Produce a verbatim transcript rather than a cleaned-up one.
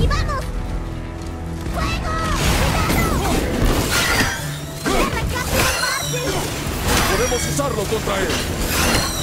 aquí vamos. ¡Fuego! ¡Cuidado! ¡Podemos usarlo contra él!